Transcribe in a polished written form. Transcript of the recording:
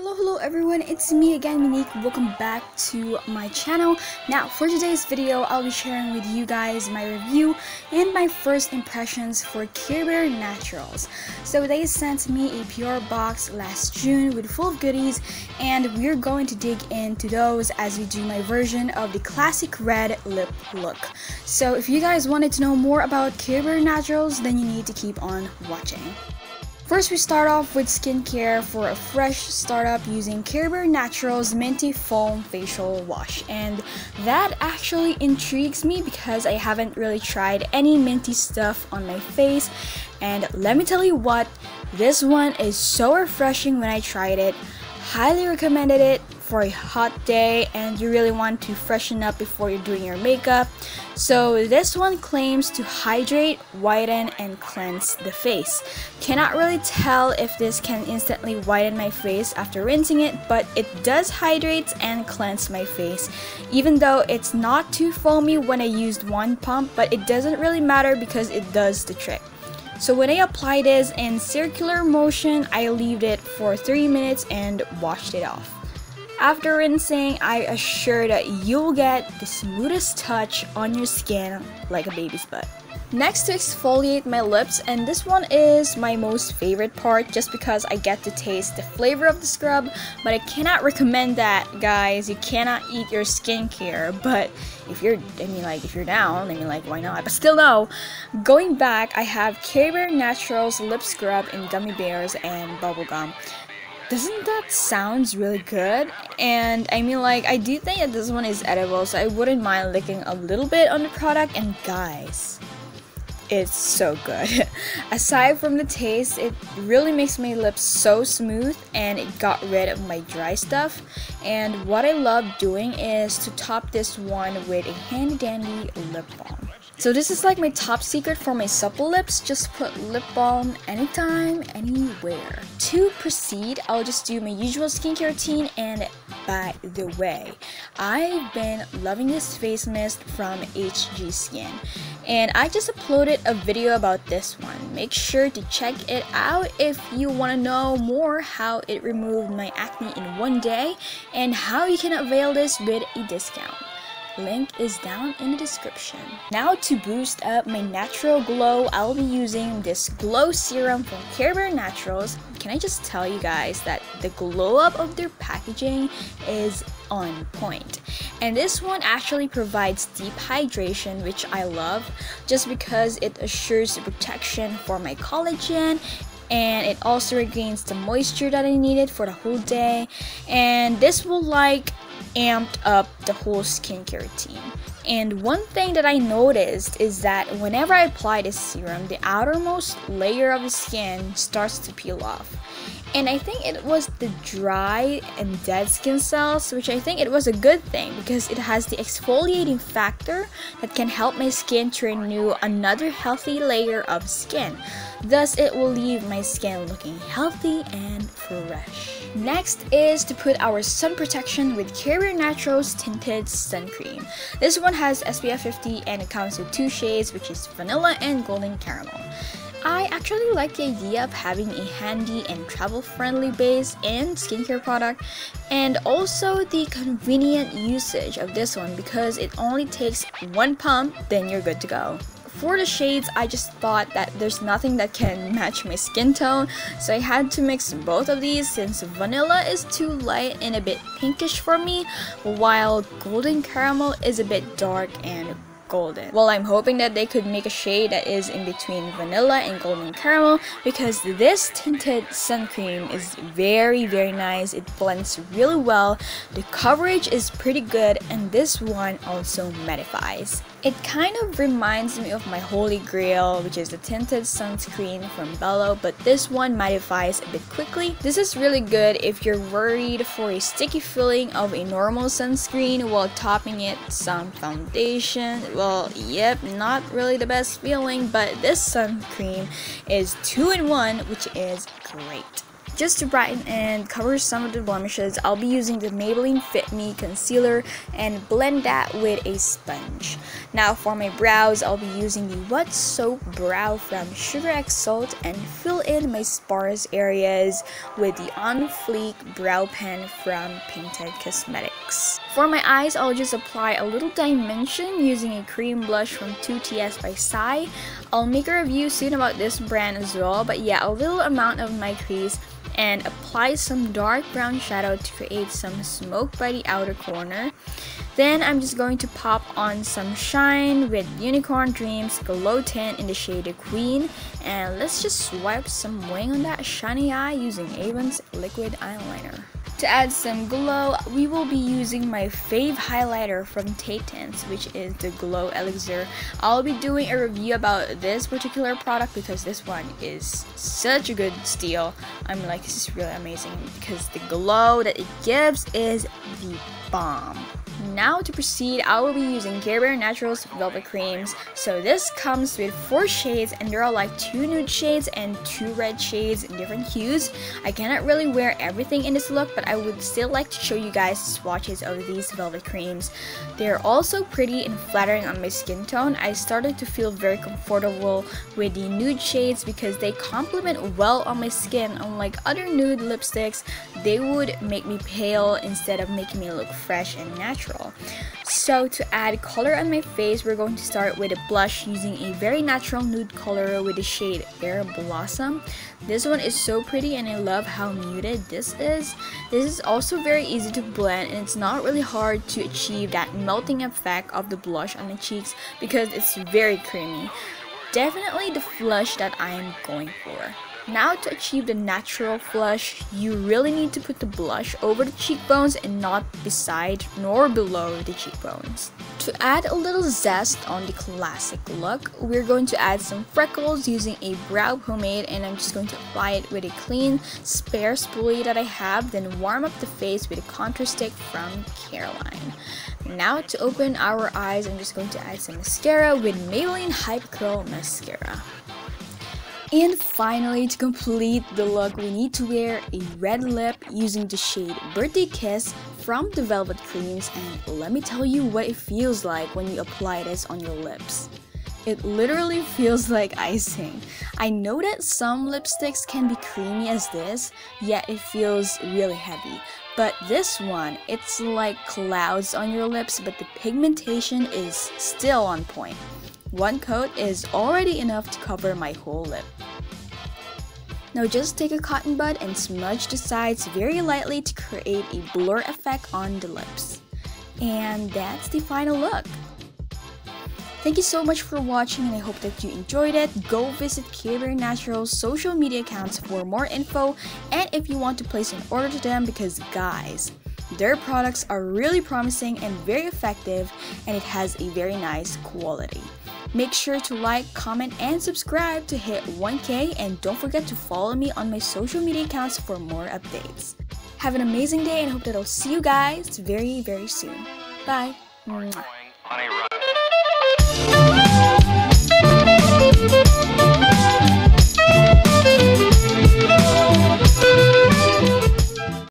Hello everyone, it's me again, Monique. Welcome back to my channel. Now for today's video, I'll be sharing with you guys my review and my first impressions for Carebare Naturals. So they sent me a PR box last June with full of goodies, and we're going to dig into those as we do my version of the classic red lip look. So if you guys wanted to know more about Carebare Naturals, then you need to keep on watching. First, we start off with skincare for a fresh startup using Carebare Naturals Minty Foam Facial Wash, and that actually intrigues me because I haven't really tried any minty stuff on my face, and let me tell you what, this one is so refreshing when I tried it. Highly recommended it for a hot day and you really want to freshen up before you're doing your makeup. So this one claims to hydrate, whiten, and cleanse the face. Cannot really tell if this can instantly whiten my face after rinsing it, but it does hydrate and cleanse my face, even though it's not too foamy when I used one pump, but it doesn't really matter because it does the trick. So when I applied this in circular motion, I leaved it for 3 minutes and washed it off. After rinsing, I assure that you'll get the smoothest touch on your skin like a baby's butt. Next, to exfoliate my lips, and this one is my most favorite part just because I get to taste the flavor of the scrub, but I cannot recommend that, guys. You cannot eat your skincare, but if you're down, why not? But still, no. Going back, I have Carebare Naturals Lip Scrub in Gummy Bears and Bubblegum. Doesn't that sound really good? And I do think that this one is edible, so I wouldn't mind licking a little bit on the product, and guys, it's so good. Aside from the taste, it really makes my lips so smooth, and it got rid of my dry stuff. And what I love doing is to top this one with a handy dandy lip balm. So this is like my top secret for my supple lips. Just put lip balm anytime, anywhere. To proceed, I'll just do my usual skincare routine, and by the way, I've been loving this face mist from HG Skin, and I just uploaded a video about this one. Make sure to check it out if you want to know more how it removed my acne in one day and how you can avail this with a discount. Link is down in the description. Now to boost up my natural glow, I'll be using this glow serum from Carebare Naturals. Can I just tell you guys that the glow up of their packaging is on point, and this one actually provides deep hydration, which I love just because it assures the protection for my collagen, and it also regains the moisture that I needed for the whole day, and this will amped up the whole skincare routine. And one thing that I noticed is that whenever I apply this serum, the outermost layer of the skin starts to peel off, and I think it was the dry and dead skin cells, which I think it was a good thing because it has the exfoliating factor that can help my skin to renew another healthy layer of skin. Thus, it will leave my skin looking healthy and fresh. Next is to put our sun protection with Carebare Naturals Tinted Sun Cream. This one has SPF 50 and it comes with 2 shades, which is vanilla and golden caramel. I actually like the idea of having a handy and travel-friendly base and skincare product, and also the convenient usage of this one because it only takes 1 pump, then you're good to go. For the shades, I just thought that there's nothing that can match my skin tone, so I had to mix both of these since vanilla is too light and a bit pinkish for me, while golden caramel is a bit dark and golden. Well, I'm hoping that they could make a shade that is in between vanilla and golden caramel because this tinted sun cream is very, very nice. It blends really well, the coverage is pretty good, and this one also mattifies. It kind of reminds me of my holy grail, which is the tinted sunscreen from Belo, but this one mattifies a bit quickly. This is really good if you're worried for a sticky feeling of a normal sunscreen while topping it some foundation. Well, yep, not really the best feeling, but this sun cream is 2-in-1, which is great. Just to brighten and cover some of the blemishes, I'll be using the Maybelline Fit Me concealer and blend that with a sponge. Now for my brows, I'll be using the Wet Soap Brow from Sugar X Salt and fill in my sparse areas with the On Fleek Brow Pen from Painted Cosmetics. For my eyes, I'll just apply a little dimension using a cream blush from 2TS by Sai. I'll make a review soon about this brand as well, but yeah, a little amount of my crease and apply some dark brown shadow to create some smoke by the outer corner. Then I'm just going to pop on some shine with Unicorn Dreams Glow Tint in the shade Queen, and let's just swipe some wing on that shiny eye using Avon's liquid eyeliner. To add some glow, we will be using my fave highlighter from Tate Tints, which is the Glow Elixir. I'll be doing a review about this particular product because this one is such a good steal. I'm like, this is really amazing because the glow that it gives is the bomb. Now to proceed, I will be using Carebare Naturals Velvet Creams. So this comes with 4 shades, and there are like 2 nude shades and 2 red shades in different hues. I cannot really wear everything in this look, but I would still like to show you guys swatches of these velvet creams. They are also pretty and flattering on my skin tone. I started to feel very comfortable with the nude shades because they complement well on my skin. Unlike other nude lipsticks, they would make me pale instead of making me look fresh and natural. So to add color on my face, we're going to start with a blush using a very natural nude color with the shade Air Blossom. This one is so pretty and I love how muted this is. This is also very easy to blend, and it's not really hard to achieve that melting effect of the blush on the cheeks because it's very creamy. Definitely the flush that I am going for. Now to achieve the natural flush, you really need to put the blush over the cheekbones and not beside nor below the cheekbones. To add a little zest on the classic look, we're going to add some freckles using a brow pomade, and I'm just going to apply it with a clean, spare spoolie that I have, then warm up the face with a contour stick from Caroline. Now to open our eyes, I'm just going to add some mascara with Maybelline Hype Curl Mascara. And finally, to complete the look, we need to wear a red lip using the shade Birthday Kiss from the Velvet Creams, and let me tell you what it feels like when you apply this on your lips. It literally feels like icing. I know that some lipsticks can be creamy as this, yet it feels really heavy. But this one, it's like clouds on your lips, but the pigmentation is still on point. One coat is already enough to cover my whole lip. Now just take a cotton bud and smudge the sides very lightly to create a blur effect on the lips. And that's the final look. Thank you so much for watching, and I hope that you enjoyed it. Go visit Carebare Naturals' social media accounts for more info, and if you want to place an order to them, because guys, their products are really promising and very effective, and it has a very nice quality. Make sure to like, comment, and subscribe to hit 1K, and don't forget to follow me on my social media accounts for more updates. Have an amazing day, and hope that I'll see you guys very, very soon. Bye!